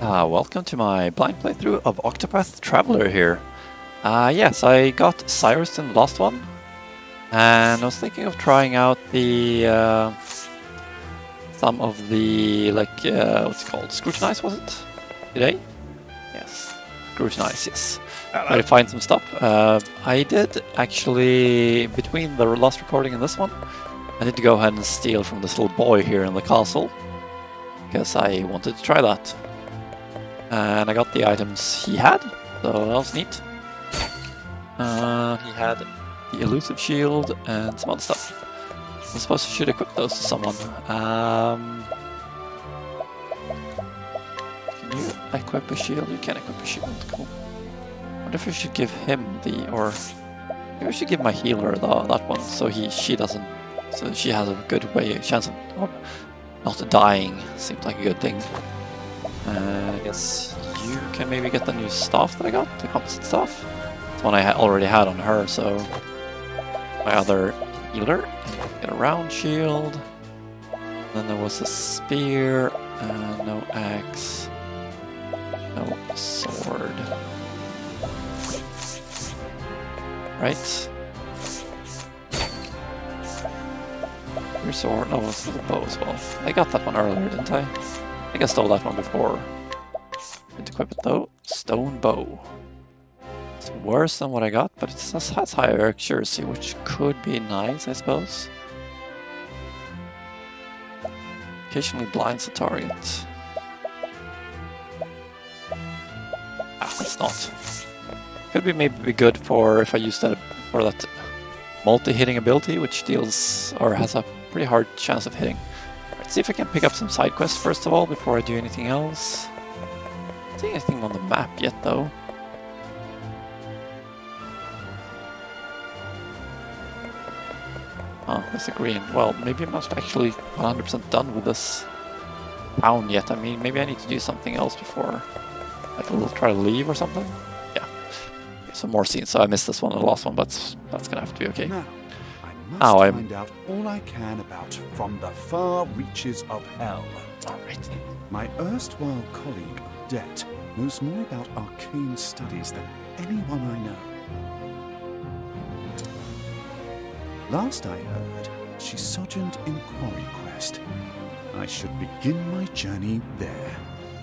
Welcome to my blind playthrough of Octopath Traveler here. Yes, I got Cyrus in the last one, and I was thinking of trying out the some of the what's it called? Scrutinize, was it? Today? Yes, Scrutinize. Yes. Try to find some stuff. I did actually between the last recording and this one. I need to go ahead and steal from this little boy here in the castle because I wanted to try that. And I got the items he had, so that was neat. He had the elusive shield and some other stuff. I suppose I should equip those to someone. Can you equip a shield? You can equip a shield, cool. What if I should give him the, or maybe I should give my healer that one so she has a good chance of not dying. Seems like a good thing. I guess you can maybe get the new staff that I got, the composite staff. It's one I already had on her, so my other healer. Get a round shield. Then there was a spear, no axe, no sword. Right. Your sword, no, it's the bow as well. I got that one earlier, didn't I? I think I stole that one before. Didn't equip it though. Stone bow. It's worse than what I got, but it has higher accuracy, which could be nice, I suppose. Occasionally blinds the target. Ah, it's not. Could be maybe good for if I use that for that multi-hitting ability, which deals or has a pretty hard chance of hitting. Let's see if I can pick up some side quests first of all before I do anything else. I don't see anything on the map yet though. Oh, that's a green. Well, maybe I'm not actually 100% done with this town yet. I mean, maybe I need to do something else before. Like, we'll try to leave or something? Yeah. Okay, some more scenes. So I missed this one and the last one, but that's gonna have to be okay. No. Now I must find out all I can about from the far reaches of hell. Alright. My erstwhile colleague, Det, knows more about arcane studies than anyone I know. Last I heard, she sojourned in Quarrycrest. I should begin my journey there.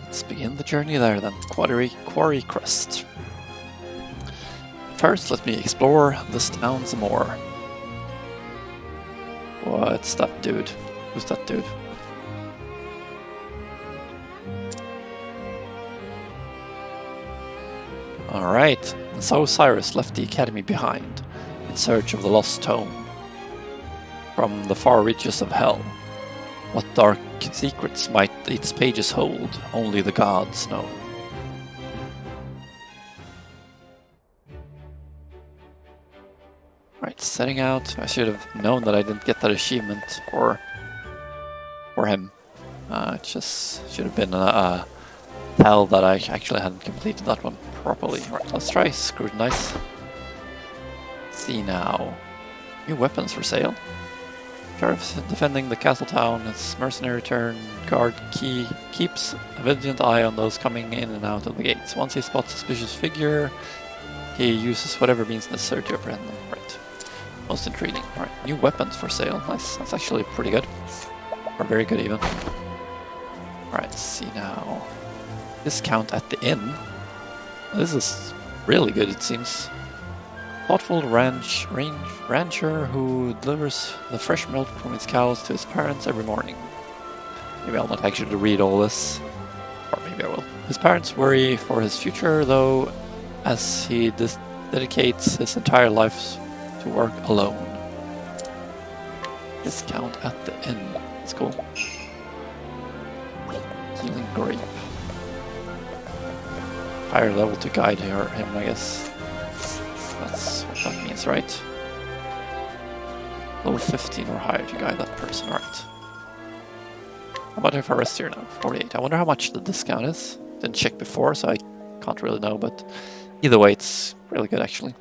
Let's begin the journey there then, Quarrycrest. First, let me explore this town some more. What's that dude? Who's that dude? Alright, so Cyrus left the academy behind, in search of the lost tome. From the far reaches of hell. What dark secrets might its pages hold? Only the gods know. Right, setting out. I should have known that I didn't get that achievement for him. It just should have been a tell that I actually hadn't completed that one properly. Right, let's try Scrutinize. See now. New weapons for sale. Sheriff's defending the castle town. Its mercenary turn guard key keeps a vigilant eye on those coming in and out of the gates. Once he spots a suspicious figure, he uses whatever means necessary to apprehend them. Right. Most intriguing. Alright, new weapons for sale. Nice. That's actually pretty good. Or very good even. Alright, see now. Discount at the inn. This is really good, it seems. Thoughtful rancher who delivers the fresh milk from his cows to his parents every morning. Maybe I'll not actually read all this. Or maybe I will. His parents worry for his future, though, as he dedicates his entire life to work alone. Discount at the inn. That's cool. Healing grape. Higher level to guide him, I guess. That's what that means, right? Level 15 or higher to guide that person, right? How about if I rest here now? 48. I wonder how much the discount is. Didn't check before, so I can't really know, but either way, it's really good actually.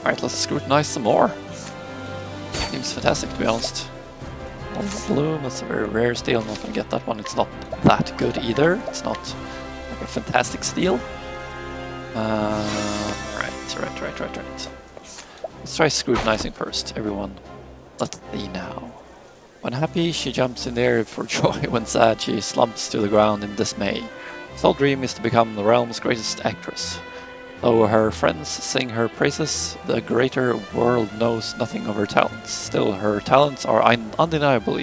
Alright, let's Scrutinize some more. Seems fantastic, to be honest. One Flume, that's a very rare steel, I'm not gonna get that one. It's not that good either. It's not like a fantastic steel. Right. Let's try scrutinizing first, everyone. Let's see now. When happy, she jumps in the air for joy. When sad, she slumps to the ground in dismay. Her sole dream is to become the realm's greatest actress. Though her friends sing her praises, the greater world knows nothing of her talents. Still, her talents are undeniable,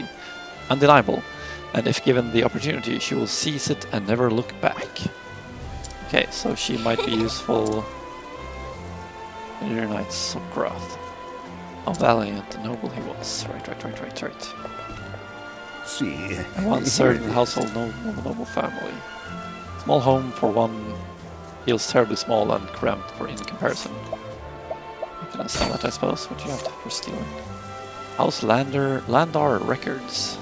and if given the opportunity, she will seize it and never look back. Okay, so she might be useful. Leader Knights of Groth. How valiant and noble he was. Right. See. One certain household, noble family. Small home for one. Feels terribly small and cramped in comparison. You can understand that, I suppose. What do you have to have for stealing? House Landar Records.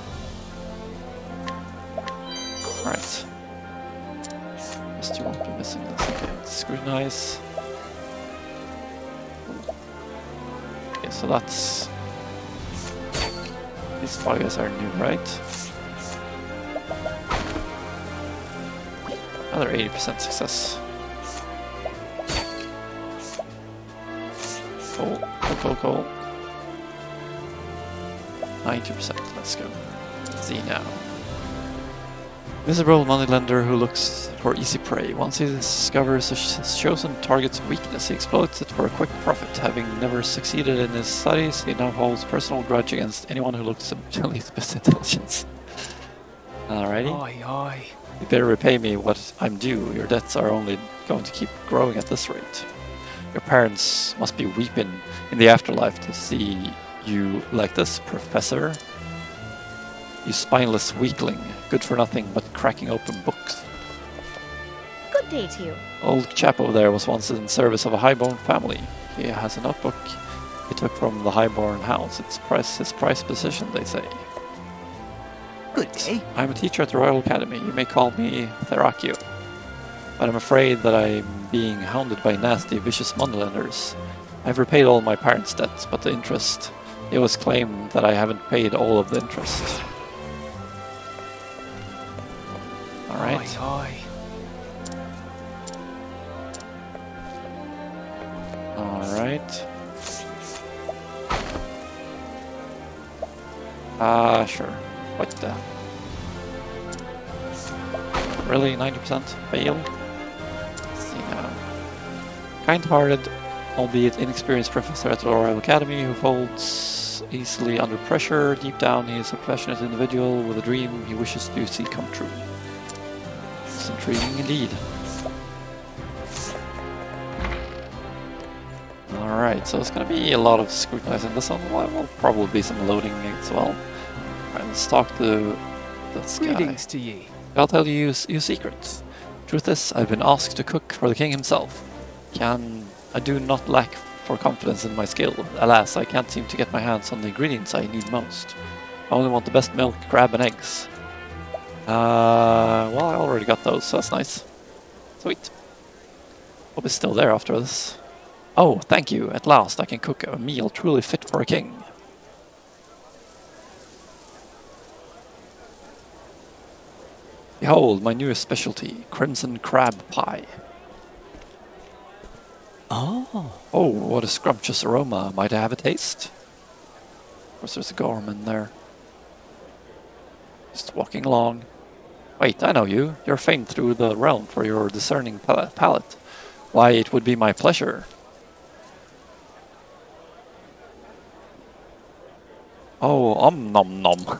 Alright. Just you won't be missing this. Okay, scrutinize. Okay, so that's... These five guys are new, right? Another 80% success. Cool. 90%, let's go. Let's see now. Miserable moneylender who looks for easy prey. Once he discovers his chosen target's weakness, he exploits it for a quick profit. Having never succeeded in his studies, he now holds personal grudge against anyone who looks to his best intelligence. Alrighty. Oi. You better repay me what I'm due. Your debts are only going to keep growing at this rate. Your parents must be weeping in the afterlife to see you like this, Professor. You spineless weakling, good for nothing but cracking open books. Good day to you. Old chap over there was once in service of a highborn family. He has a notebook he took from the highborn house. It's his prized position, they say. Good day. I'm a teacher at the Royal Academy. You may call me Therakio. But I'm afraid that I'm being hounded by nasty, vicious moneylenders. I've repaid all my parents' debts, but the interest... It was claimed that I haven't paid all of the interest. Alright. Alright. Sure. What the... Really? 90% fail? Kind-hearted, albeit inexperienced professor at the Royal Academy who folds easily under pressure. Deep down, he is a passionate individual with a dream he wishes to see come true. It's intriguing indeed. Alright, so it's gonna be a lot of scrutinizing this one. Will probably be some loading as well. Alright, let's talk to this guy. Greetings to ye. I'll tell you your secrets. Truth is, I've been asked to cook for the king himself. I do not lack for confidence in my skill. Alas, I can't seem to get my hands on the ingredients I need most. I only want the best milk, crab and eggs. Well, I already got those, so that's nice. Sweet. Hope it's still there after this. Oh, thank you. At last I can cook a meal truly fit for a king. Behold, my newest specialty, Crimson Crab Pie. Oh, what a scrumptious aroma. Might I have a taste? Of course, there's a gorman there. Just walking along. Wait, I know you. You're famed through the realm for your discerning palate. Why, it would be my pleasure. Oh, nom nom.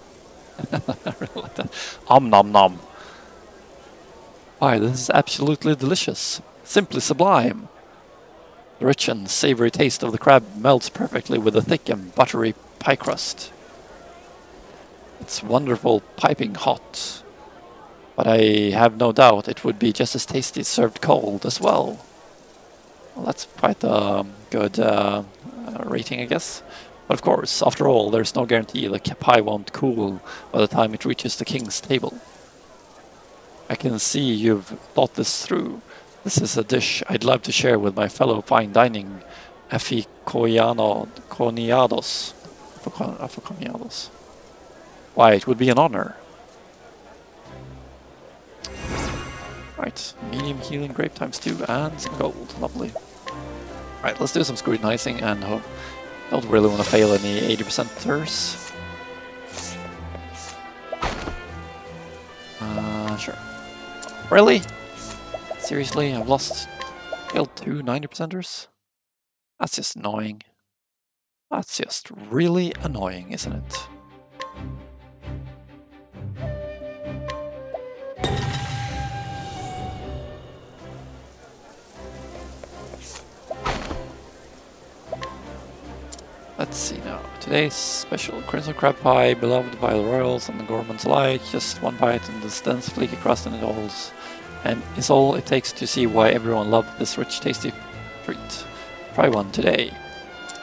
I really like that. Nom nom. Why, this is absolutely delicious. Simply sublime. The rich and savory taste of the crab melts perfectly with the thick and buttery pie crust. It's wonderful, piping hot. But I have no doubt it would be just as tasty served cold as well. Well, that's quite a good rating, I guess. But of course, after all, there's no guarantee the pie won't cool by the time it reaches the king's table. I can see you've thought this through. This is a dish I'd love to share with my fellow fine dining Konyados. Why, it would be an honor. Right, medium healing, grape ×2, and some gold. Lovely. Right, let's do some scrutinizing and hope. Don't really want to fail any 80%ers. Sure. Really? Seriously, I've lost failed 2 90%ers? That's just annoying. That's just really annoying, isn't it? Let's see now. Today's special Crimson Crab Pie, beloved by the royals and the gourmands alike. Just one bite and this dense flaky crust and it holds. And is all it takes to see why everyone loved this rich, tasty treat. Try one today.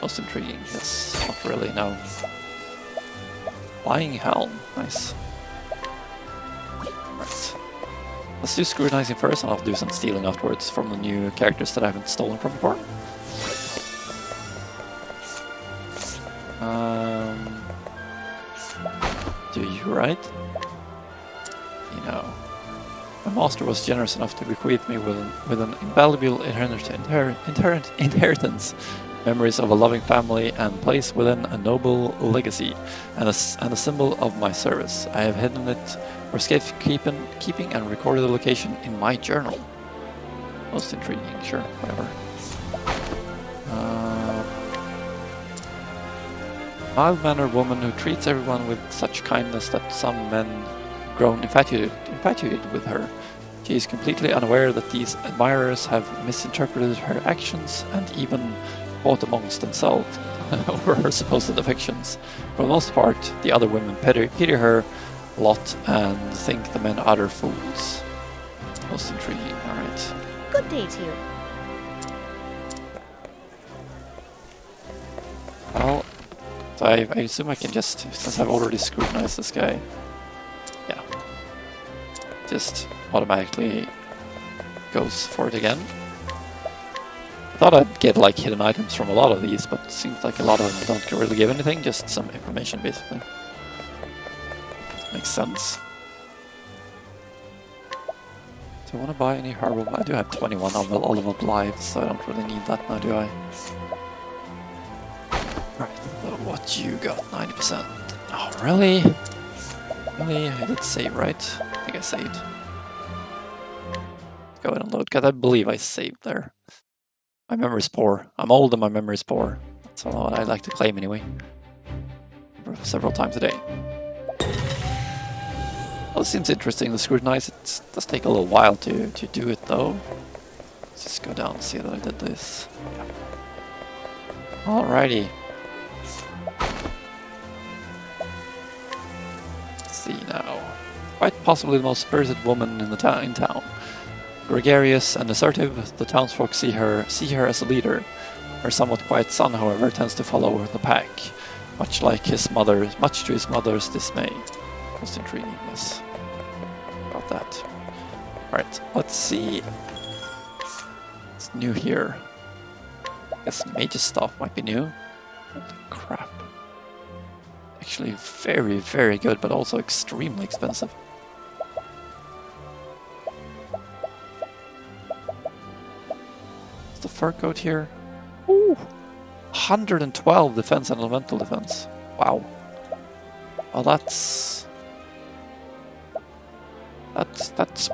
Most intriguing. Yes, not really, no. Flying Helm. Nice. Right. Let's do scrutinizing first and I'll do some stealing afterwards from the new characters that I haven't stolen from before. Do you right? You know, my master was generous enough to bequeath me with an invaluable inheritance, memories of a loving family and place within a noble legacy, and a symbol of my service. I have hidden it for safekeeping and recorded the location in my journal. Most intriguing, sure, whatever. Mild-mannered woman who treats everyone with such kindness that some men grown infatuated with her. She is completely unaware that these admirers have misinterpreted her actions and even fought amongst themselves over her supposed affections. For the most part, the other women pity her a lot and think the men utter fools. Most intriguing, alright. Good day to you. Well, so I assume I can just, since I've already scrutinized this guy, yeah, just automatically goes for it again. I thought I'd get like hidden items from a lot of these, but it seems like a lot of them don't really give anything, just some information basically. Makes sense. Do I want to buy any herbal? I do have 21 olive lives, so I don't really need that now, do I? Right, so what you got? 90%. Oh, really? Really? I did save, right? I think I saved. Let's go ahead and load, because I believe I saved there. My memory's poor. I'm old and my memory's poor. That's what I like to claim anyway. Several times a day. Well, it seems interesting to scrutinize. It does take a little while to do it, though. Let's just go down and see that I did this. Alrighty. Let's see now. Quite possibly the most spirited woman in town. Gregarious and assertive, the townsfolk see her as a leader. Her somewhat quiet son, however, tends to follow the pack, much to his mother's dismay. Most intriguing, yes. About that. Alright, let's see. What's new here? I guess mage's stuff might be new. Holy crap. Actually very, very good, but also extremely expensive. Is the fur coat here? Ooh! 112 defense and elemental defense. Wow. Well, that's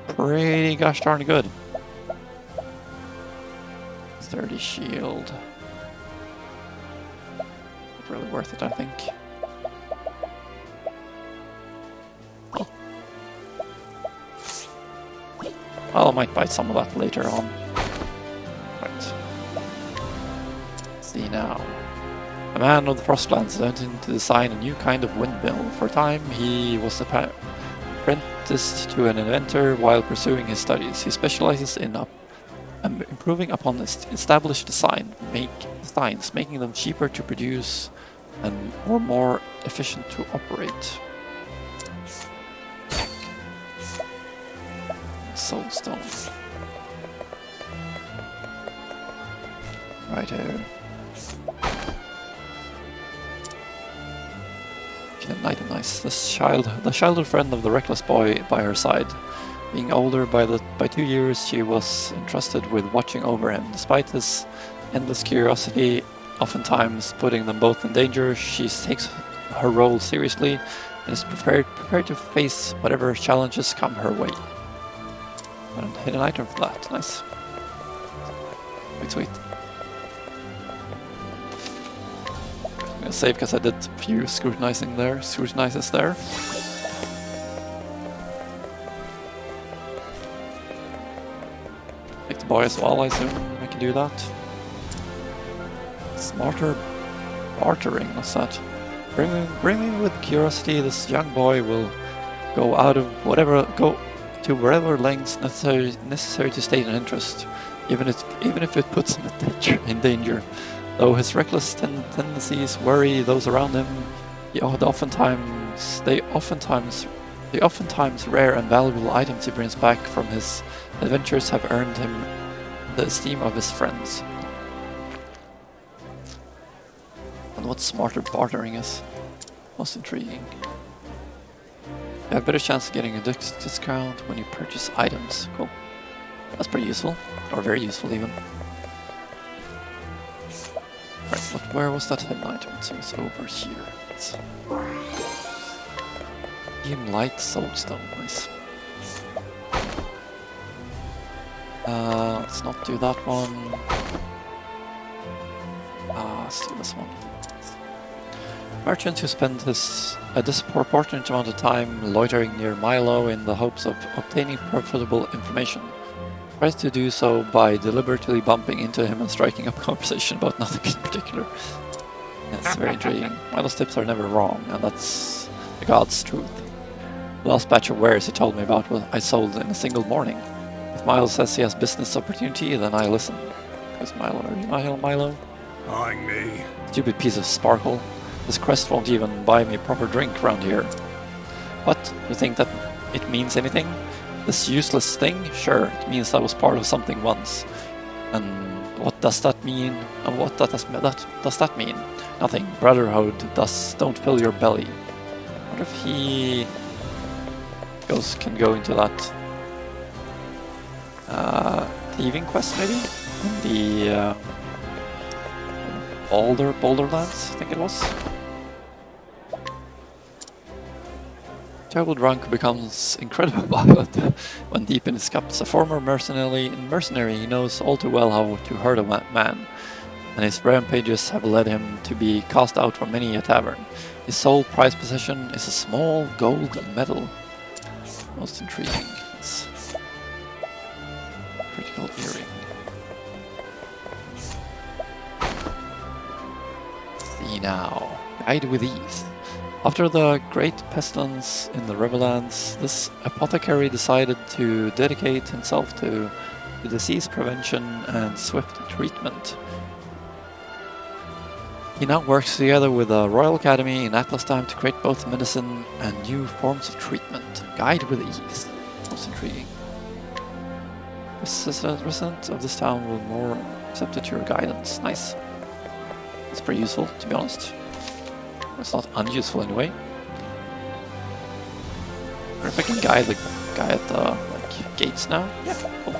pretty gosh darn good. 30 shield. Not really worth it, I think. Oh. Well, I might buy some of that later on. Right. Let's see now. A man of the Frostlands attempted to design a new kind of windmill. For a time, he was apprenticed to an inventor while pursuing his studies. He specializes in improving upon this established designs, making them cheaper to produce and more efficient to operate. Soulstone. Right here. Nice. The childhood friend of the reckless boy by her side. Being older by 2 years, she was entrusted with watching over him. Despite his endless curiosity, oftentimes putting them both in danger, she takes her role seriously and is prepared to face whatever challenges come her way. And hit an item for that. Nice. Quite sweet. I'm gonna save because I did a few scrutinizes there. Pick the boy as well, I assume we can do that. Smarter bartering, what's that? Brimming with curiosity, this young boy will go to whatever lengths necessary to state an interest, even if it puts him in danger. Though his reckless tendencies worry those around him, the oftentimes rare and valuable items he brings back from his adventures have earned him the esteem of his friends. And what smarter bartering is, most intriguing. You have a better chance of getting a discount when you purchase items. Cool. That's pretty useful. Or very useful, even. Right, but where was that hidden item? So it's over here. It's... Beam Light Soulstone. Nice. Let's not do that one. Let's do this one. Merchant who spent a disproportionate amount of time loitering near Milo in the hopes of obtaining profitable information. Tries to do so by deliberately bumping into him and striking up conversation about nothing in particular. That's very intriguing. Milo's tips are never wrong, and that's the god's truth. The last batch of wares he told me about was I sold in a single morning. If Milo says he has business opportunity, then I listen. Who's Milo? Are you Milo? Eyeing me. Stupid piece of sparkle. This crest won't even buy me a proper drink round here. What? You think that it means anything? This useless thing? Sure, it means I was part of something once. And what does that mean? And what does that mean? Nothing. Brotherhood does. Don't fill your belly. I wonder if he can go into that thieving quest, maybe? The Boulderlands, I think it was. Terrible drunk becomes incredibly violent when deep in his cups. A former mercenary, he knows all too well how to hurt a man, and his rampages have led him to be cast out from many a tavern. His sole prized possession is a small gold medal. Most intriguing. It's critical earring. See now. Guide with ease. After the great pestilence in the Riverlands, this apothecary decided to dedicate himself to disease prevention and swift treatment. He now works together with the Royal Academy in Atlasdam to create both medicine and new forms of treatment. Guide with ease. Most intriguing. Residents of this town will more accept your guidance. Nice. It's pretty useful, to be honest. It's not unuseful anyway. I wonder if I can guide the guy at the gates now. Yeah, cool.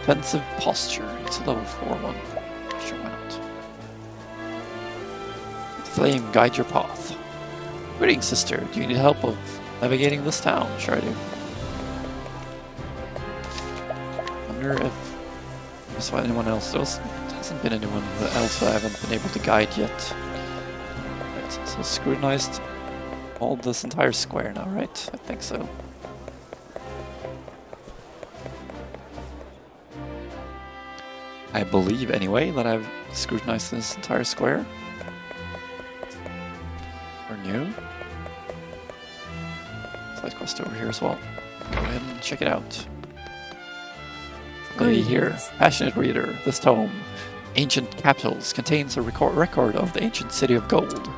Defensive posture. It's a level 4 one. Sure, why not? Flame, guide your path. Greetings, sister. Do you need help of navigating this town? Sure I do. Wonder if there's anyone else does. Hasn't been anyone else I haven't been able to guide yet. Right, so scrutinized all this entire square now, right? I think so. I believe, anyway, that I've scrutinized this entire square. Or new. Side quest over here as well. Go ahead and check it out. Lady here, passionate reader, this tome. Ancient Capitals contains a record of the ancient city of gold.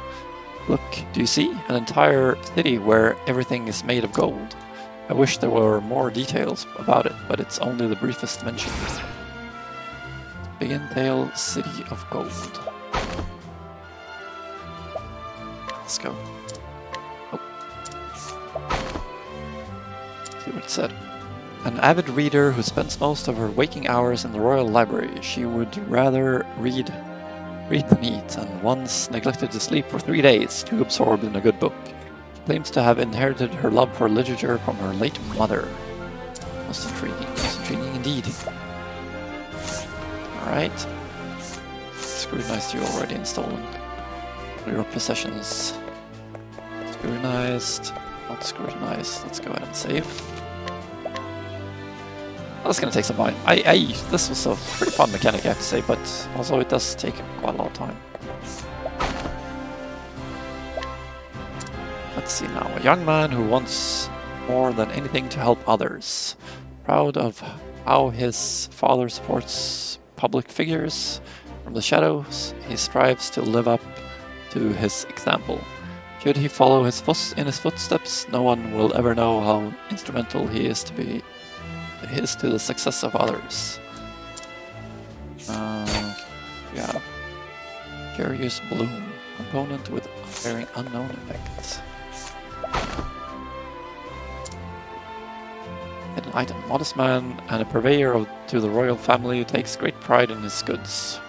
Look, do you see? An entire city where everything is made of gold. I wish there were more details about it, but it's only the briefest mention. Big and Tale City of Gold. Let's go. Oh. See what it said. An avid reader who spends most of her waking hours in the Royal Library. She would rather read than eat, and once neglected to sleep for 3 days, too absorbed in a good book. She claims to have inherited her love for literature from her late mother. Most intriguing indeed. Alright. Scrutinize you already installed. Your possessions. Scrutinized. Not scrutinized. Let's go ahead and save. That's gonna take some time. This was a pretty fun mechanic, I have to say, but also it does take quite a lot of time. Let's see now. A young man who wants more than anything to help others. Proud of how his father supports public figures from the shadows, he strives to live up to his example. Should he follow in his footsteps, no one will ever know how instrumental he is to the success of others. Yeah. Curious Bloom, component with very unknown effects. Hidden item, modest man and a purveyor to the royal family takes great pride in his goods.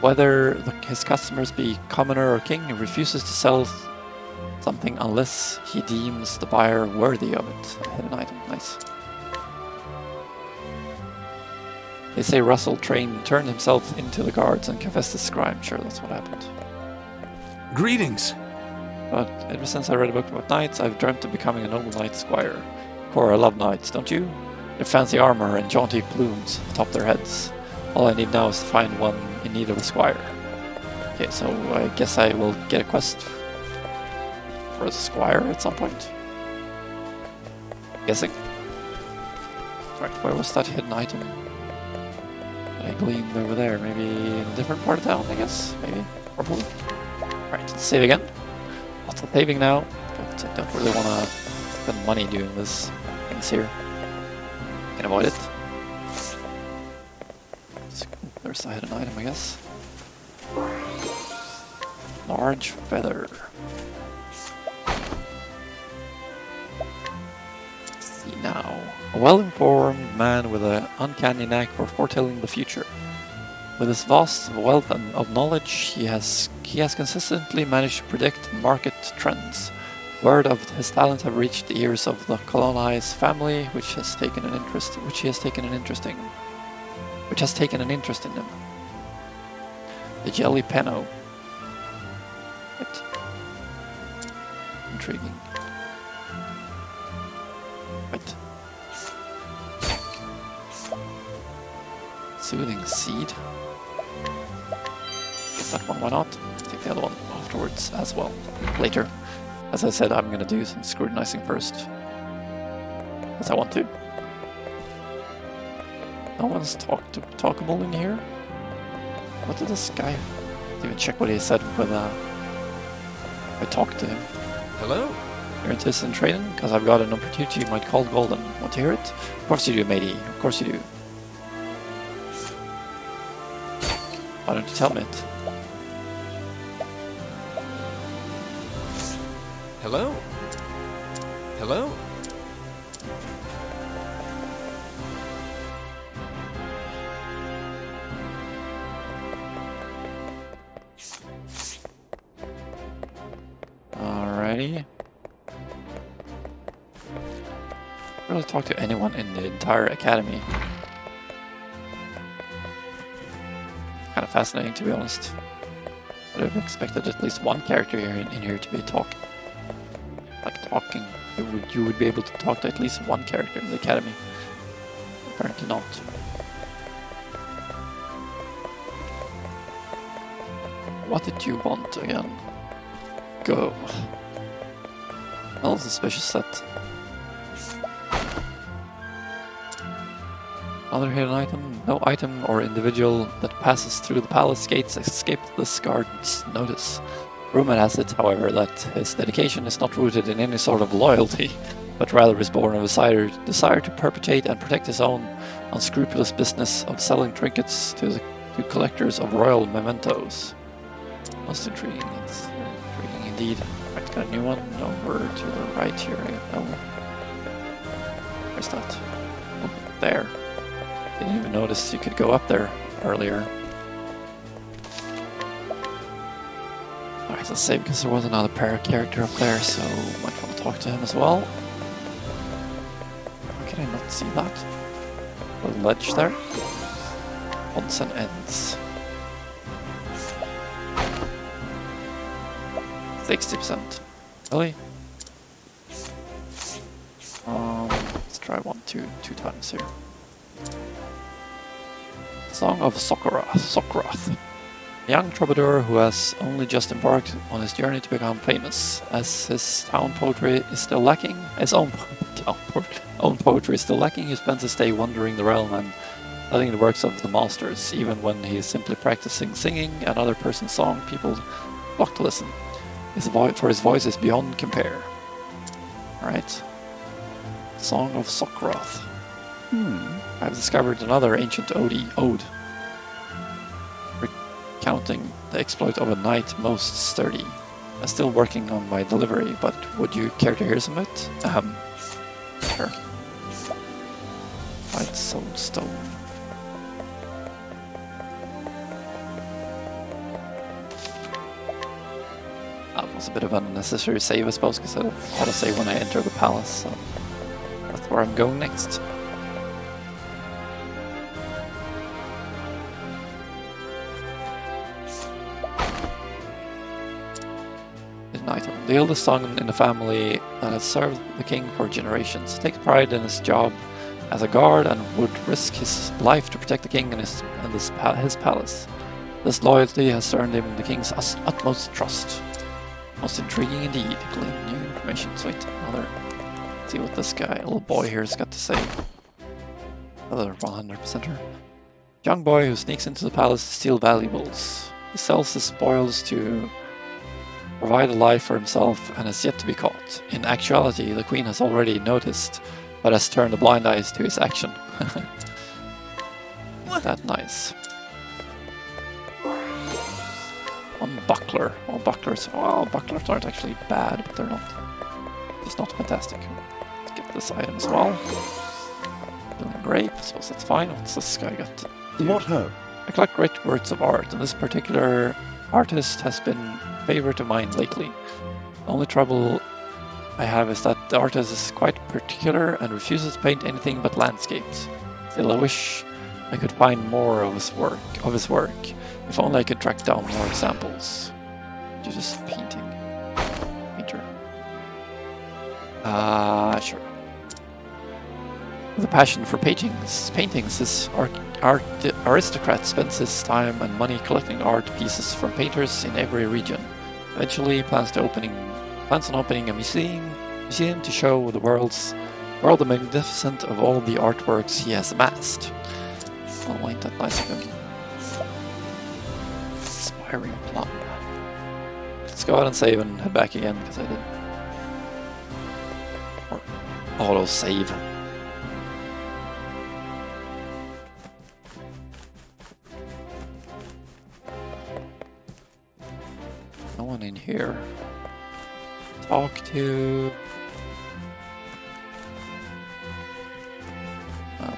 Whether his customers be commoner or king, he refuses to sell something unless he deems the buyer worthy of it. Hidden item, nice. They say Russell Train turned himself into the guards and confessed his crime. Sure, that's what happened. Greetings! But ever since I read a book about knights, I've dreamt of becoming a noble knight squire. Cora, I love knights, don't you? Their fancy armor and jaunty plumes atop their heads. All I need now is to find one in need of a squire. Okay, so I guess I will get a quest for a squire at some point. Guessing. Right, where was that hidden item? I gleaned over there, maybe in a different part of town, I guess? Maybe? Probably. Right, let's save again. Lots of saving now, but I don't really want to spend money doing these things here. Can avoid it. There's the hidden item, I guess. Large feather. Let's see now. A well-informed man with an uncanny knack for foretelling the future. With his vast wealth and of knowledge, he has consistently managed to predict market trends. Word of his talent have reached the ears of the colonized family, which has taken an interest in him. The Jelly Penno. Right. Intriguing. Right. Soothing Seed. That one, why not? Take the other one afterwards as well. Later. As I said, I'm gonna do some scrutinizing first. Because I want to. No one's talkable in here. What did this guy? I didn't even check what he said when I talked to him. Hello? You're interested in trading? Because I've got an opportunity you might call golden. Want to hear it? Of course you do, matey. Of course you do. Why don't you tell me it? Hello? Hello? Alrighty. I really talk to anyone in the entire academy. Kind of fascinating, to be honest. I would have expected at least one character here in here to be talking. You would be able to talk to at least one character in the academy. Apparently not. What did you want again? Go. Smells suspicious, that. Another hidden item? No item or individual that passes through the palace gates escaped this guard's notice. Rumor has it, however, that his dedication is not rooted in any sort of loyalty, but rather is born of a desire to perpetuate and protect his own unscrupulous business of selling trinkets to collectors of royal mementos. Most intriguing. indeed. I've got a new one over to the right here. No. Where's that? Oh, there. Didn't even notice you could go up there earlier. Alright, let's save because there was another para character up there, so might want to talk to him as well. How can I not see that? The ledge there. Odds and ends. 60%. Really? Let's try two times here. Song of Sokroth. A young troubadour who has only just embarked on his journey to become famous. As his town poetry is still lacking, he spends his day wandering the realm and studying the works of the masters. Even when he is simply practicing singing another person's song, people flock to listen. His voice is beyond compare. Alright. Song of Sokroth. I've discovered another ancient ode, recounting the exploit of a knight most sturdy. I'm still working on my delivery, but would you care to hear some of it? Sure. White Soulstone. That was a bit of an unnecessary save, I suppose, because I had a save when I enter the palace, so that's where I'm going next. The eldest son in the family that has served the king for generations, takes pride in his job as a guard and would risk his life to protect the king and his palace. This loyalty has earned him the king's utmost trust. Most intriguing indeed. New information. Sweet. Let's see what this guy, little boy here, has got to say. Another 100%er. Young boy who sneaks into the palace to steal valuables. He sells his spoils to provide a life for himself and is yet to be caught. In actuality, the queen has already noticed, but has turned a blind eye to his action. That's nice. One buckler. All bucklers. Well, bucklers aren't actually bad, but they're not. It's not fantastic. Let's get this item as well. Doing grape. I suppose that's fine. What's this guy got? Motto. I collect great works of art, and this particular artist has been a favorite of mine lately. The only trouble I have is that the artist is quite particular and refuses to paint anything but landscapes. Still, I wish I could find more of his work. If only I could track down more examples. Jesus, painter. Sure. With a passion for paintings, this aristocrat spends his time and money collecting art pieces from painters in every region. Eventually, plans on opening a museum to show the world the magnificence of all the artworks he has amassed. Oh, ain't that nice of him? Inspiring plum. Let's go out and save and head back again because I didn't auto save. No one in here. Talk to...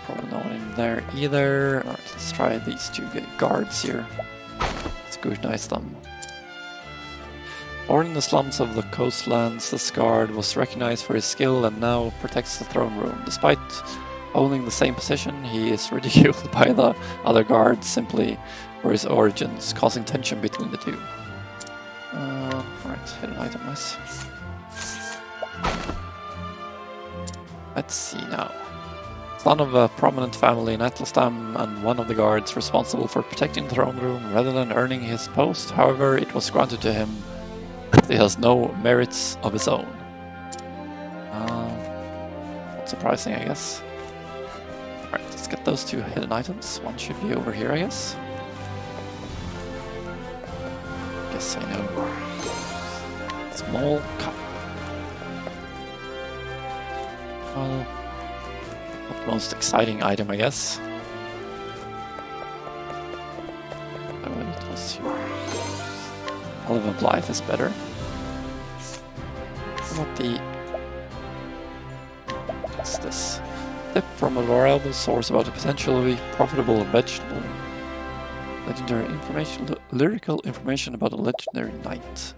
probably no one in there either. Alright, let's try these two guards here. Let's scrutinize them. Born in the slums of the coastlands, this guard was recognized for his skill and now protects the throne room. Despite owning the same position, he is ridiculed by the other guards simply for his origins, causing tension between the two. Alright, hidden item, nice. Let's see now. Son of a prominent family in Atlasdam and one of the guards responsible for protecting the throne room rather than earning his post, however, it was granted to him that he has no merits of his own. Not surprising, I guess. Alright, let's get those two hidden items. One should be over here, I guess. I know. Small cup. Well, not the most exciting item, I guess. Element was here. Element life is better. not the... What's this? Tip from a reliable source about a potentially profitable vegetable. Legendary information, lyrical information about a legendary knight.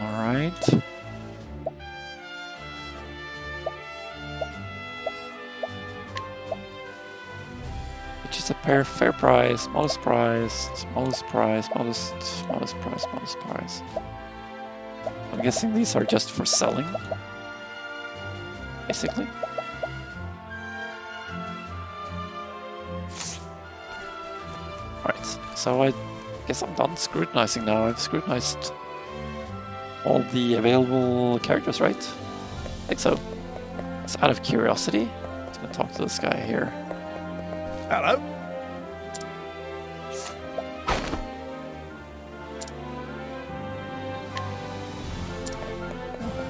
Alright. Which is a pair fair price, smallest price, smallest price, smallest price, smallest price. I'm guessing these are just for selling. Basically. Alright, so I guess I'm done scrutinizing now. I've scrutinized all the available characters, right? I think so. It's out of curiosity. Let's go talk to this guy here. Hello.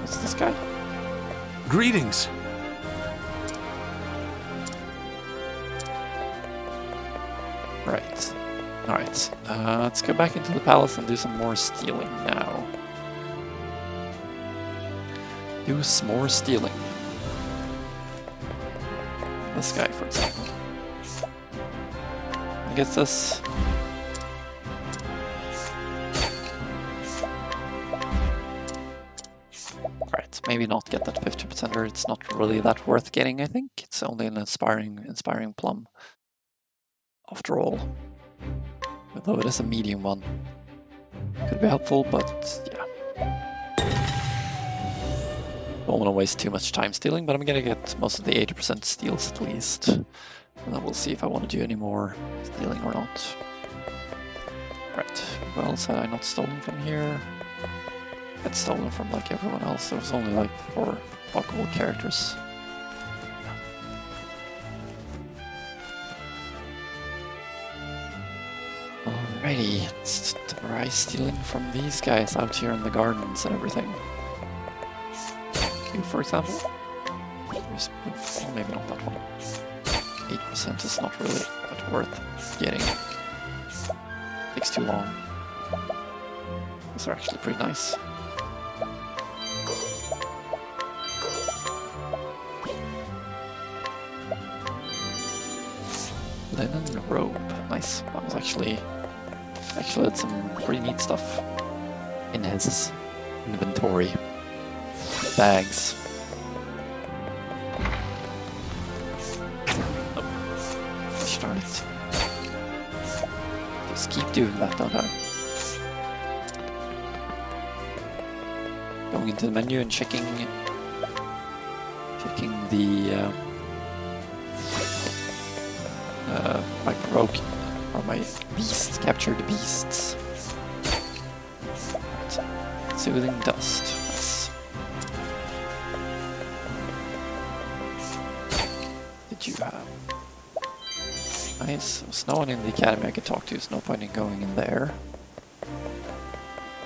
What's this guy? Greetings. Right. All right. Let's go back into the palace and do some more stealing now. Do some more stealing. This guy, for example. I guess this. Alright, maybe not get that 50%er. It's not really that worth getting, I think. It's only an inspiring plum. After all. Although it is a medium one. Could be helpful, but yeah. Don't want to waste too much time stealing, but I'm gonna get most of the 80% steals at least. And then we'll see if I want to do any more stealing or not. Right, what else had I not stolen from here? It's stolen from like everyone else. There was only like 4 blockable characters. Alrighty, let's try stealing from these guys out here in the gardens and everything. For example, there's, well, maybe not that one. 8% is not really that worth getting. Takes too long. These are actually pretty nice. Linen robe, nice. That was actually had some pretty neat stuff in his inventory. Bags. Oh, darn it. Just keep doing that, don't I? Going into the menu and checking the my provoke or my beast. Capture the beasts. Right. Soothing dust. You have. Nice. There's no one in the academy I could talk to, so no point in going in there.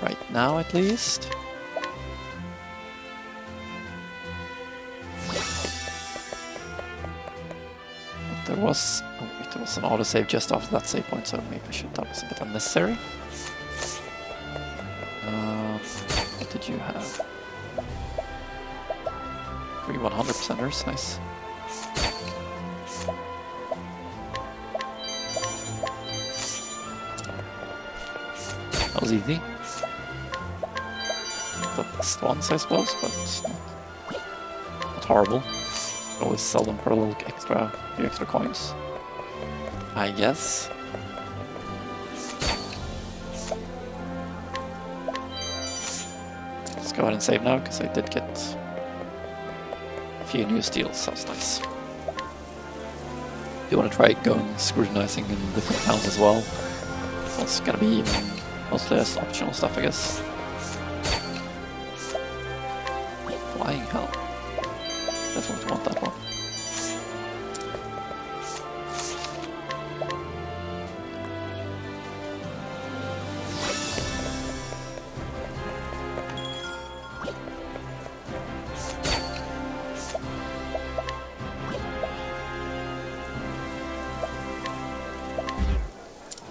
Right now, at least. But there was... Oh, it was an autosave just after that save point, so maybe I should... That was a bit unnecessary. What did you have? 3 100%ers, nice. That was easy. The best ones, I suppose, but it's not horrible. Always sell them for a little extra, a few extra coins, I guess. Let's go ahead and save now, because I did get a few new steals, so that's nice. If you want to try going scrutinizing in different towns as well, so it's gonna be mostly as optional stuff, I guess. Flying hell. Definitely want that one.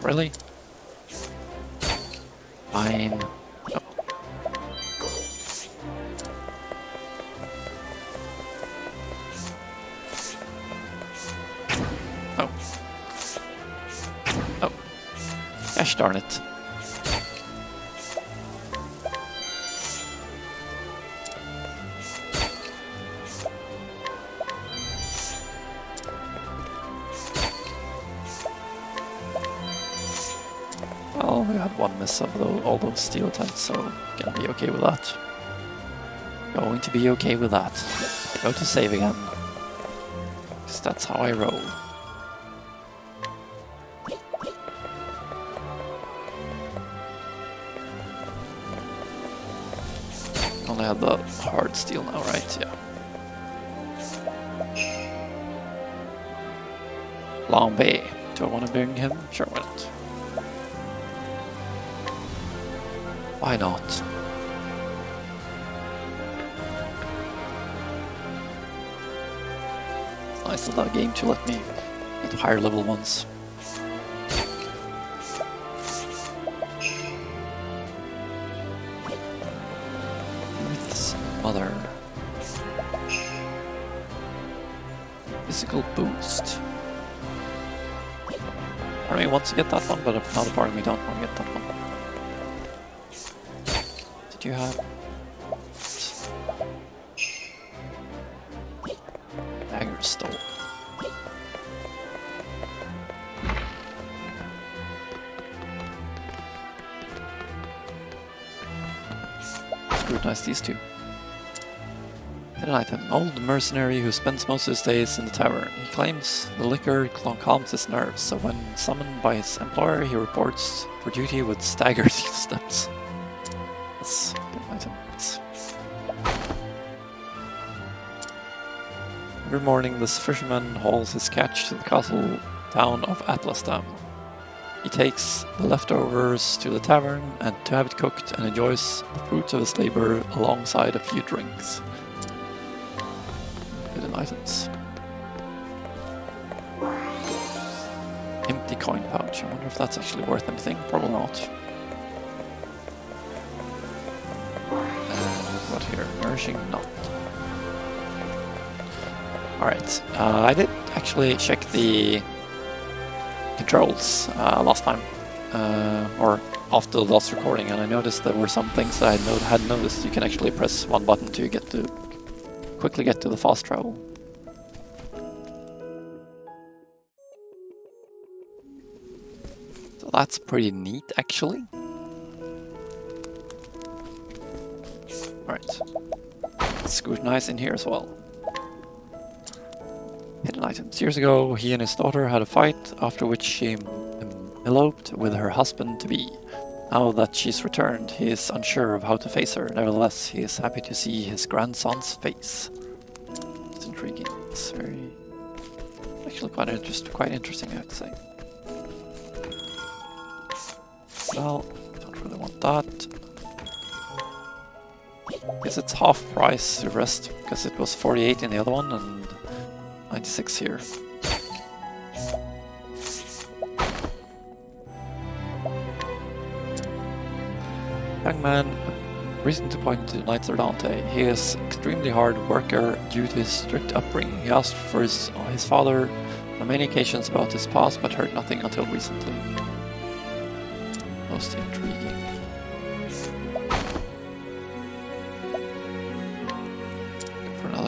Really? Fine. Oh. Oh. Oh. Gosh darn it. Of all those steel tents, so gonna be okay with that. Going to be okay with that. Go to save again, because that's how I roll. Only had the hard steel now, right? Yeah. Lombay. Do I want to bring him? Sure, why not? Why not? It's nice of that game to let me get higher level ones. Myth's mother. Physical boost. Part of me wants to get that one, but another part of me don't want to get that one. You have dagger stole. Scrutinize these two. Hidden item. Old mercenary who spends most of his days in the tavern. He claims the liquor calms his nerves, so when summoned by his employer, he reports for duty with staggered steps. Every morning, this fisherman hauls his catch to the castle town of Atlasdam. He takes the leftovers to the tavern and to have it cooked, and enjoys the fruits of his labor alongside a few drinks. Hidden items. Empty coin pouch. I wonder if that's actually worth anything. Probably not. Not. Alright, I did actually check the controls last time, or after the last recording, and I noticed there were some things that I had noticed. You can actually press one button to get to quickly get to the fast travel. So that's pretty neat, actually. Alright. Scrutinize in here as well. Hidden items. Years ago, he and his daughter had a fight, after which she eloped with her husband-to-be. Now that she's returned, he is unsure of how to face her. Nevertheless, he is happy to see his grandson's face. It's intriguing. It's very... actually quite interesting, I have to say. Well, don't really want that. I guess it's half price to rest, because it was 48 in the other one and 96 here. Young man, reason to point to Knights Ardante. He is an extremely hard worker due to his strict upbringing. He asked for his father on many occasions about his past, but heard nothing until recently. Most intriguing.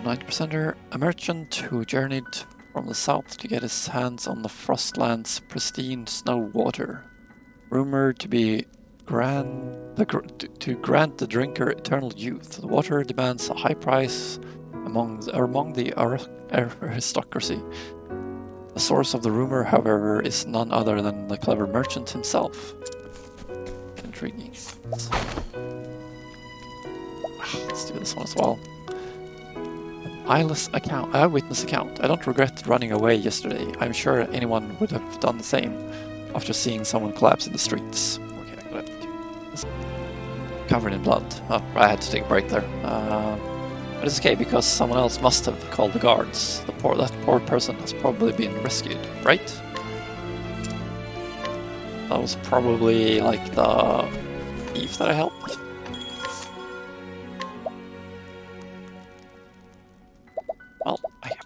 Knight Presenter, a merchant who journeyed from the south to get his hands on the Frostlands' pristine snow water, rumored to be grant the drinker eternal youth. The water demands a high price among the aristocracy. The source of the rumor, however, is none other than the clever merchant himself. Intriguing. Let's do this one as well. Eyewitness account. I don't regret running away yesterday. I'm sure anyone would have done the same after seeing someone collapse in the streets. Okay, covered in blood. Oh, I had to take a break there. But it's okay, because someone else must have called the guards. That poor person has probably been rescued, right? That was probably like the thief that I helped. Well,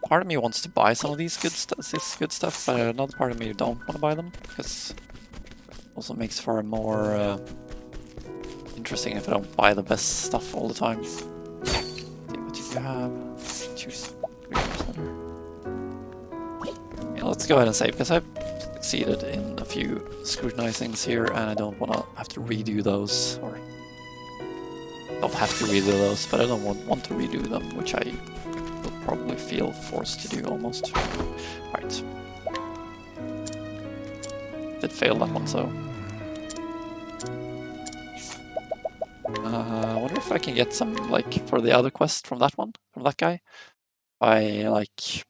part of me wants to buy some of these good stuff, but another part of me don't want to buy them because it also makes for a more interesting if I don't buy the best stuff all the time. See what you have. Choose. Yeah, let's go ahead and save because I've succeeded in a few scrutinizings here, and I don't want to have to redo those, or don't have to redo those, but I don't want to redo them, which I will probably feel forced to do almost. Right. Did fail that one, so. I wonder if I can get some, like, for the other quest from that one, from that guy. I, like,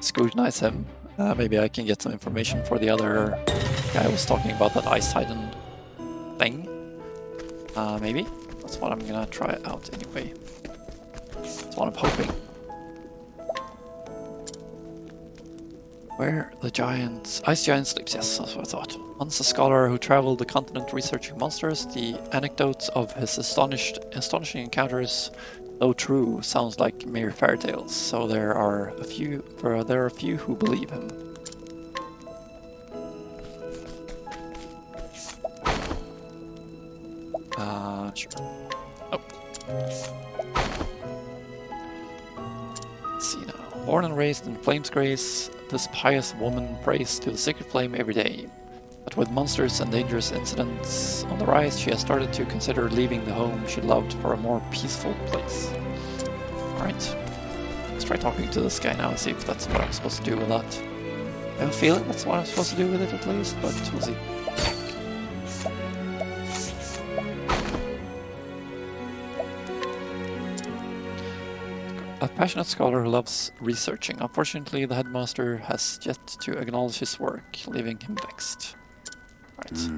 scrutinize him. Maybe I can get some information for the other guy who was talking about that Ice Titan thing. Maybe? That's what I'm gonna try out anyway. That's what I'm hoping. Where the ice giant sleeps, yes, that's what I thought. Once a scholar who traveled the continent researching monsters, the anecdotes of his astonishing encounters, though true, sounds like mere fairy tales. So there are a few who believe him. Sure. Oh. Let's see now. Born and raised in Flamesgrace, this pious woman prays to the Sacred Flame every day. But with monsters and dangerous incidents on the rise, she has started to consider leaving the home she loved for a more peaceful place. Alright. Let's try talking to this guy now and see if that's what I'm supposed to do with that. I have a feeling that's what I'm supposed to do with it at least, but we'll see. A passionate scholar who loves researching. Unfortunately, the headmaster has yet to acknowledge his work, leaving him vexed. Right.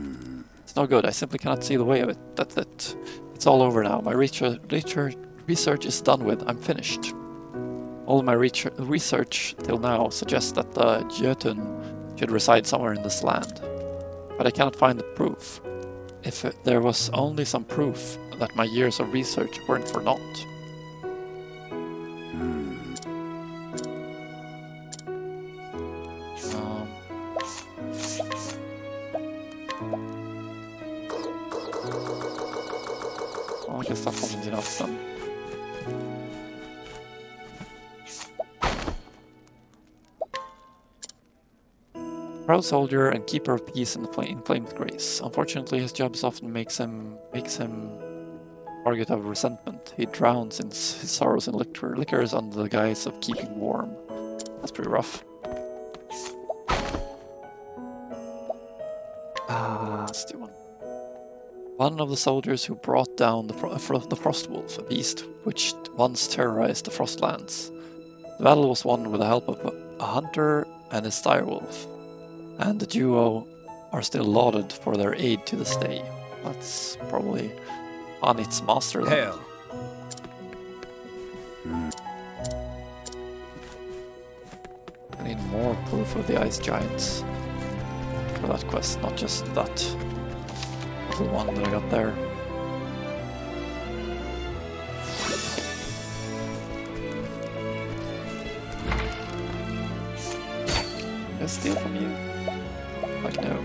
It's no good, I simply cannot see the way of it. That's it. It's all over now. My research is done with. I'm finished. All my research till now suggests that the Jötunn should reside somewhere in this land. But I cannot find the proof. If there was only some proof that my years of research weren't for naught. I guess that wasn't enough then. Proud soldier and keeper of peace in Flamesgrace. Unfortunately, his job often makes him target of resentment. He drowns in his sorrows in liquors under the guise of keeping warm. That's pretty rough. Let's do one. One of the soldiers who brought down the Frostwolf, a beast which once terrorized the Frostlands. The battle was won with the help of a hunter and his direwolf, and the duo are still lauded for their aid to this day. That's probably on its master then. Hell. I need more proof of the Ice Giants for that quest, not just that. The one that I got there. Can I steal from you? Like, no.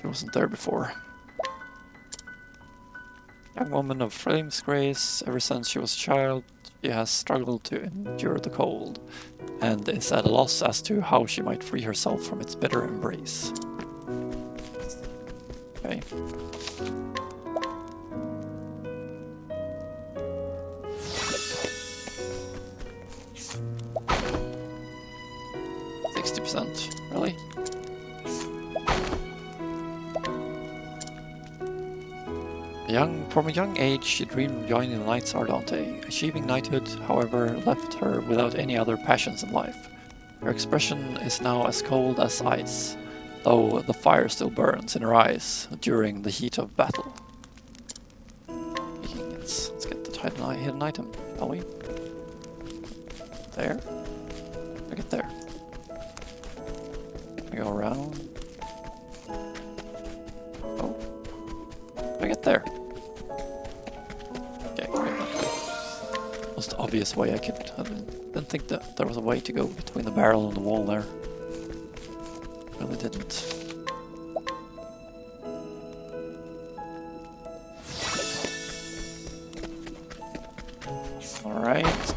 She wasn't there before. Young woman of Flamesgrace, ever since she was a child, she has struggled to endure the cold, and is at a loss as to how she might free herself from its bitter embrace. Okay. From a young age, she dreamed of joining the Knights Ardante. Achieving knighthood, however, left her without any other passions in life. Her expression is now as cold as ice, though the fire still burns in her eyes during the heat of battle. Let's get the hidden item, shall we? there. I get there. I go around. Oh. I get there. Okay, that was the obvious way I could. I didn't think that there was a way to go between the barrel and the wall there. Really didn't. Alright.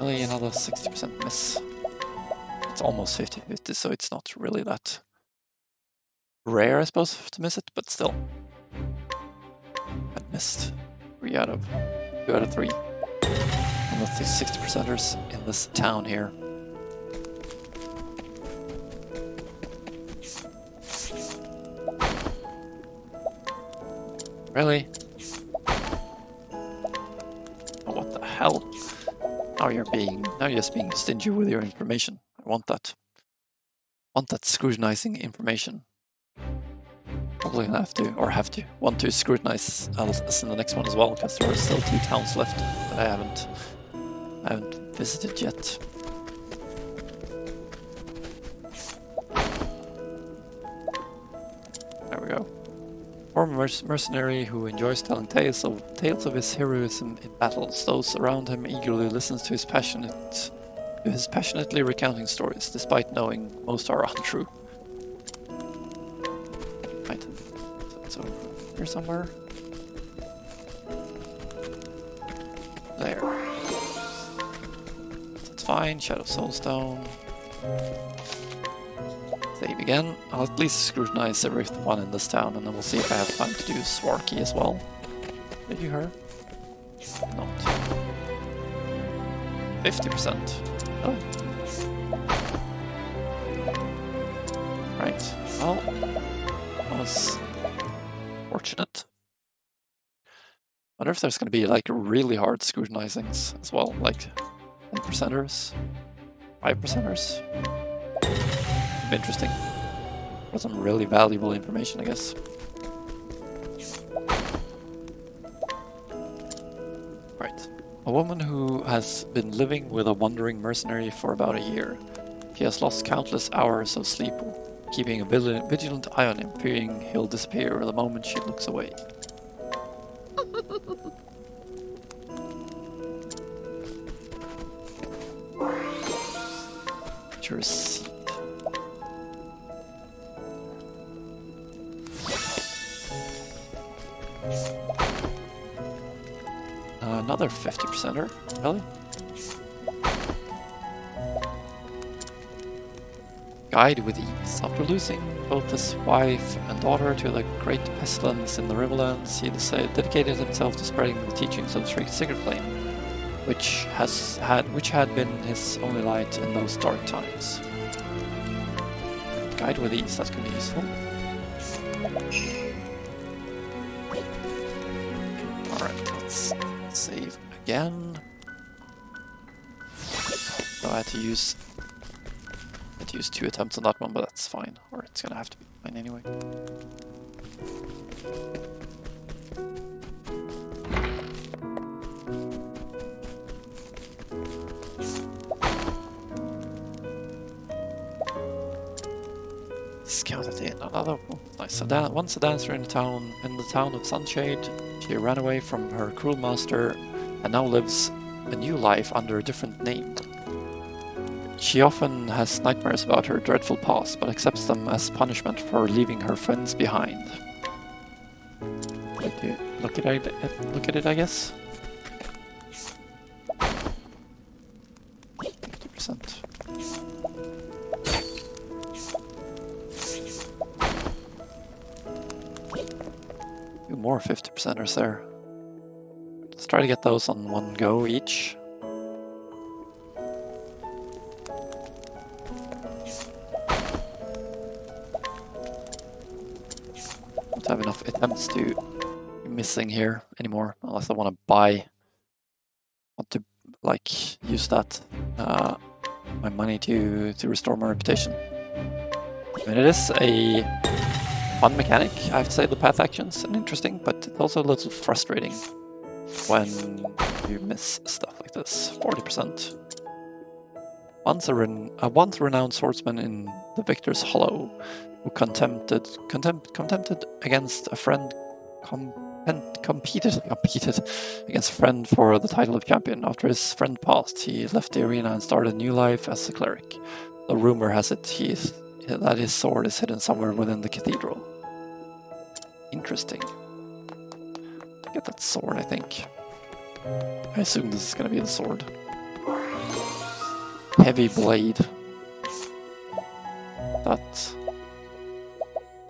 Really another 60% miss. It's almost 50-50, so it's not really that rare, I suppose, to miss it, but still. I missed 2 out of 3. And that's the 60%ers in this town here. Really? Oh, what the hell? Now you're just being stingy with your information. I want that. Scrutinizing information. Probably gonna want to scrutinize Alice in the next one as well, because there are still 2 towns left that I haven't visited yet. There we go. Former mercenary who enjoys telling tales of his heroism in battles. Those around him eagerly listens to his passionately recounting stories, despite knowing most are untrue. Right, so here somewhere. There. That's fine. Shadow Soulstone. Save again. I'll at least scrutinize everyone in this town, and then we'll see if I have time to do Swarky as well. Did you hear? Not. 50%. Oh. Right. Well, that was fortunate. I wonder if there's gonna be like really hard scrutinizings as well, like 10%ers, 5%ers. Interesting. For some really valuable information, I guess. Right. A woman who has been living with a wandering mercenary for about a year. She has lost countless hours of sleep, keeping a vigilant eye on him, fearing he'll disappear the moment she looks away. Cheers. Another 50%er, really? Guide with ease. After losing both his wife and daughter to the great pestilence in the Riverlands, he dedicated himself to spreading the teachings of Sacred Flame, which had been his only light in those dark times. Guide with ease. That's going to be useful. All right. Let's save again. So I had to use 2 attempts on that one, but that's fine. Or it's gonna have to be fine anyway. Scouted in another one. Nice. Once a dancer in the town of Sunshade, she ran away from her cruel master and now lives a new life under a different name. She often has nightmares about her dreadful past, but accepts them as punishment for leaving her friends behind. Look at it, I guess. 50%. More 50%ers there. Let's try to get those on one go each. Don't have enough attempts to be missing here anymore, unless I want to use that my money to restore my reputation. And it is a fun mechanic, I have to say, the path action's, and interesting, but it's also a little frustrating. when you miss stuff like this. 40%. Once a renowned swordsman in the Victor's Hollow, who contempted against a friend, competed against a friend for the title of champion. After his friend passed, he left the arena and started a new life as a cleric. The rumor has it that his sword is hidden somewhere within the cathedral. Interesting. Get that sword, I think. I assume this is gonna be the sword. Heavy blade. That's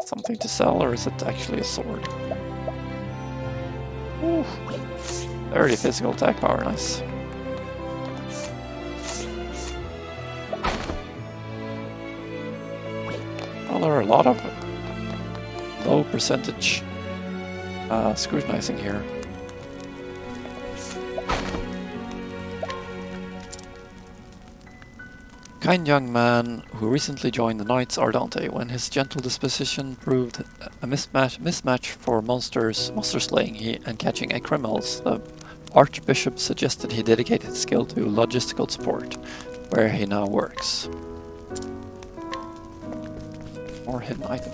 something to sell, or is it actually a sword? Ooh. 30 physical attack power, nice. Well, there are a lot of low percentage scrutinizing here. Kind young man who recently joined the Knights Ardante, when his gentle disposition proved a mismatch for monster slaying and catching criminals, the Archbishop suggested he dedicate his skill to logistical support, where he now works. More hidden item.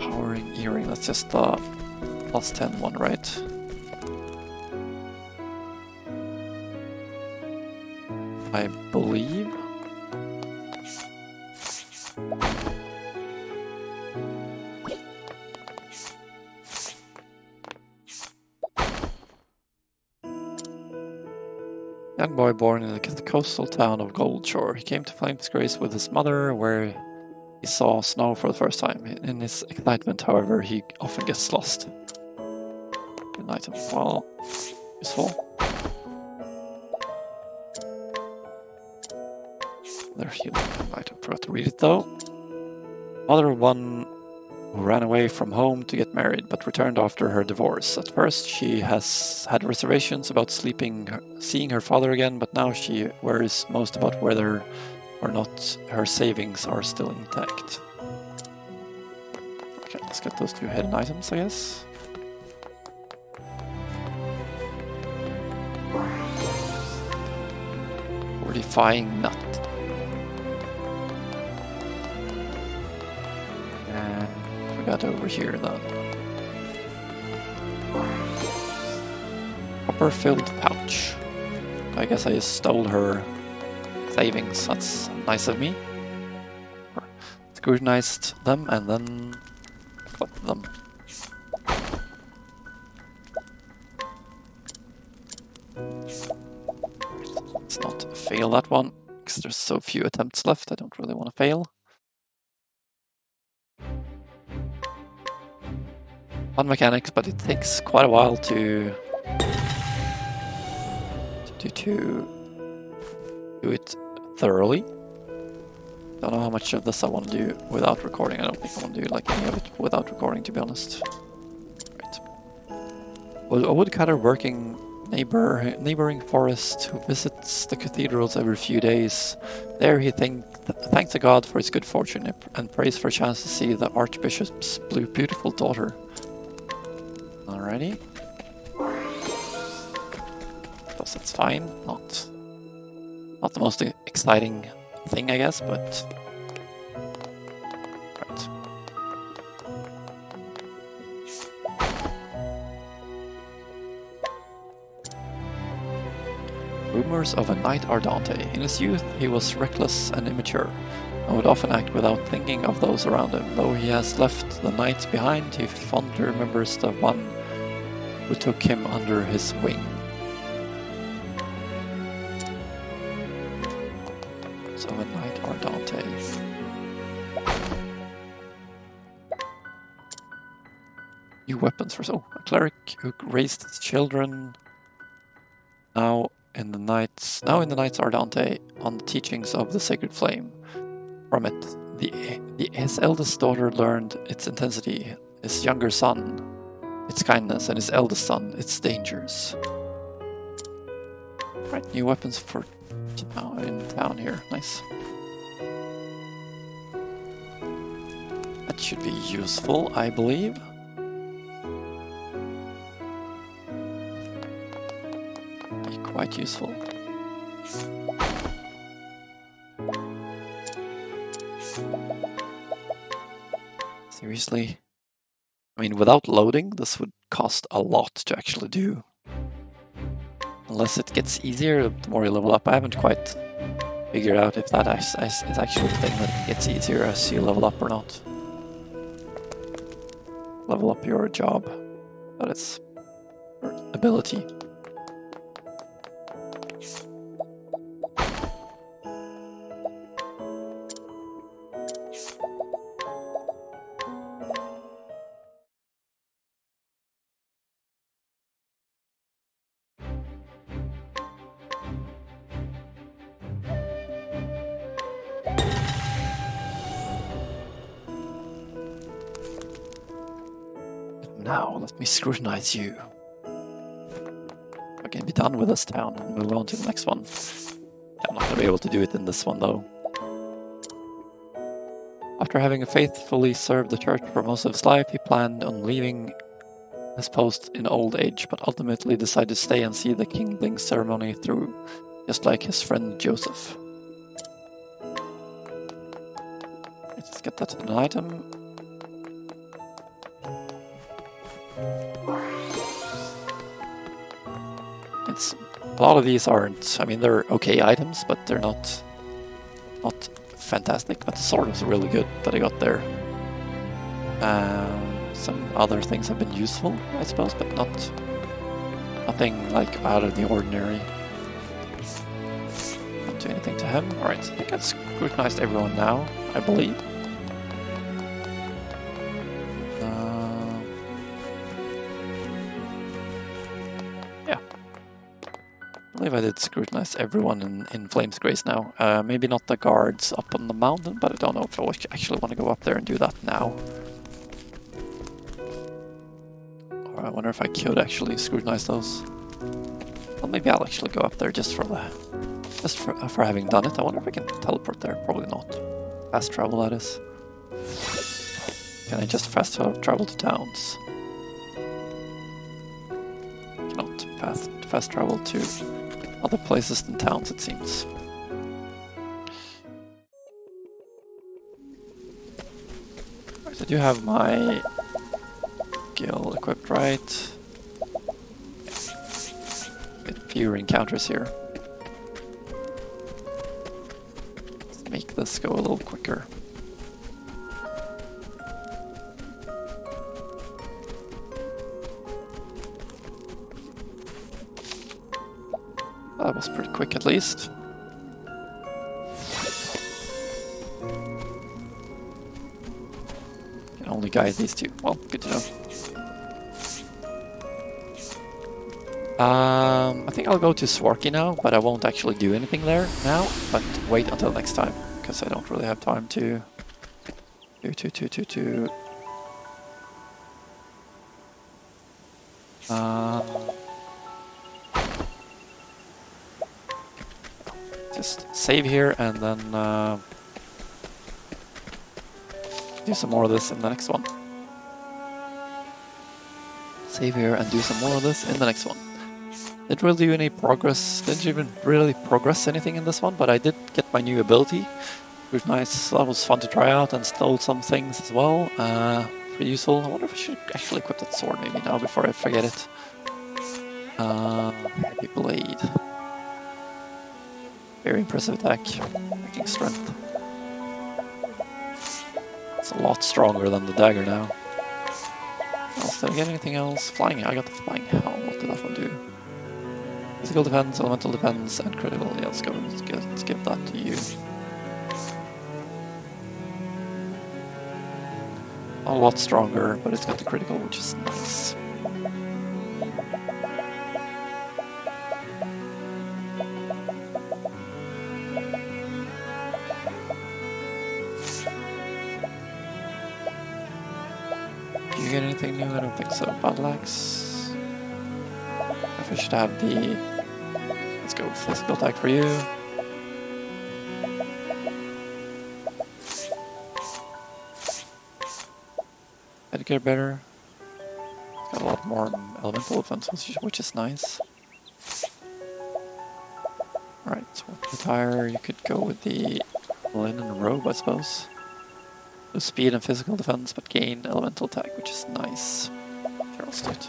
Powering earring, that's just the... Plus 10 one, right? I believe. Young boy born in the coastal town of Goldshore. He came to Flamesgrace with his mother, where he saw snow for the first time. In his excitement, however, he often gets lost. Item. Well, useful. They're healing item. Forgot to read it though. Mother of one who ran away from home to get married, but returned after her divorce. At first, she has had reservations about seeing her father again, but now she worries most about whether or not her savings are still intact. Okay, let's get those two hidden items, I guess. Fortifying nut. And we got over here then. Copper filled pouch. I guess I just stole her savings. That's nice of me. Scrutinized them and then collected them. Fail that one, because there's so few attempts left, I don't really want to fail. Fun mechanics, but it takes quite a while to do it thoroughly. Don't know how much of this I want to do without recording. I don't think I want to do like any of it without recording, to be honest. Right. Well, a woodcutter working neighboring forest who visits the cathedrals every few days. There he thanks the god for his good fortune and prays for a chance to see the Archbishop's beautiful daughter. Alrighty. Plus it's fine. Not the most exciting thing, I guess, but... Rumors of a Knight Ardante. In his youth, he was reckless and immature, and would often act without thinking of those around him. Though he has left the knights behind, he fondly remembers the one who took him under his wing. So a Knight Ardante. New weapons for a cleric who raised his children. Now in the Knights Ardante, on the teachings of the Sacred Flame. From it, his eldest daughter learned its intensity, his younger son, its kindness, and his eldest son, its dangers. Right, new weapons for in town here. Nice. That should be useful, I believe. Be quite useful. Seriously? I mean, without loading, this would cost a lot to actually do. Unless it gets easier the more you level up. I haven't quite figured out if that is actually the thing that gets easier as you level up or not. Level up your job, but it's ability. Let me scrutinize you. I can be done with this town and move on to the next one. I'm not going to be able to do it in this one though. After having faithfully served the church for most of his life, he planned on leaving his post in old age, but ultimately decided to stay and see the kindling ceremony through, just like his friend Joseph. Let's get that an item. A lot of these aren't, I mean, they're okay items, but they're not fantastic, but the sword was really good that I got there. Some other things have been useful, I suppose, but nothing like out of the ordinary. Not do anything to him. Alright, so I think I've scrutinized everyone now, I believe. I did scrutinize everyone in Flamesgrace now. Maybe not the guards up on the mountain, but I don't know if I actually want to go up there and do that now. Or I wonder if I could actually scrutinize those. Well, maybe I'll actually go up there just for the, just for having done it. I wonder if I can teleport there. Probably not. Fast travel, that is. Can I just fast travel to towns? Cannot fast travel to other places than towns, it seems. Right, I do have my skill equipped right. Bit fewer encounters here. Let's make this go a little quicker. That was pretty quick, at least. Can only guide these two. Well, good to know. I think I'll go to Swarky now, but I won't actually do anything there now. But wait until next time, because I don't really have time to save here and then do some more of this in the next one. Save here and do some more of this in the next one. Didn't really do any progress, didn't even really progress anything in this one, but I did get my new ability. It was nice, that was fun to try out and stole some things as well. Pretty useful. I wonder if I should actually equip that sword maybe now before I forget it. Heavy blade. Very impressive attack, making strength. It's a lot stronger than the dagger now. Else, did I get anything else? Flying, I got the flying helm. What did that one do? Physical defense, elemental defense, and critical. Yeah, let's give that to you. A lot stronger, but it's got the critical, which is nice. Anything new? I don't think so. Badlax. If I should have the... Let's go physical attack for you. Medicare better. It's got a lot more elemental defense, which is nice. Alright, so with the attire, you could go with the linen robe, I suppose. With speed and physical defense, but gain elemental attack, which is nice. Sure, I'll do it.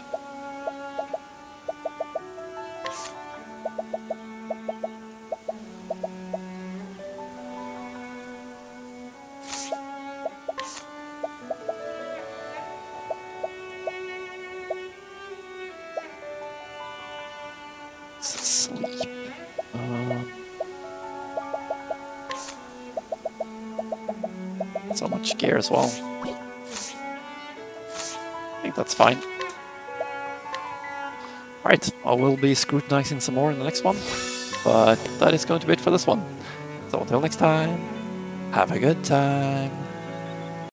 So much gear as well. I think that's fine. Alright, I will be scrutinizing some more in the next one, but that is going to be it for this one. So until next time, have a good time!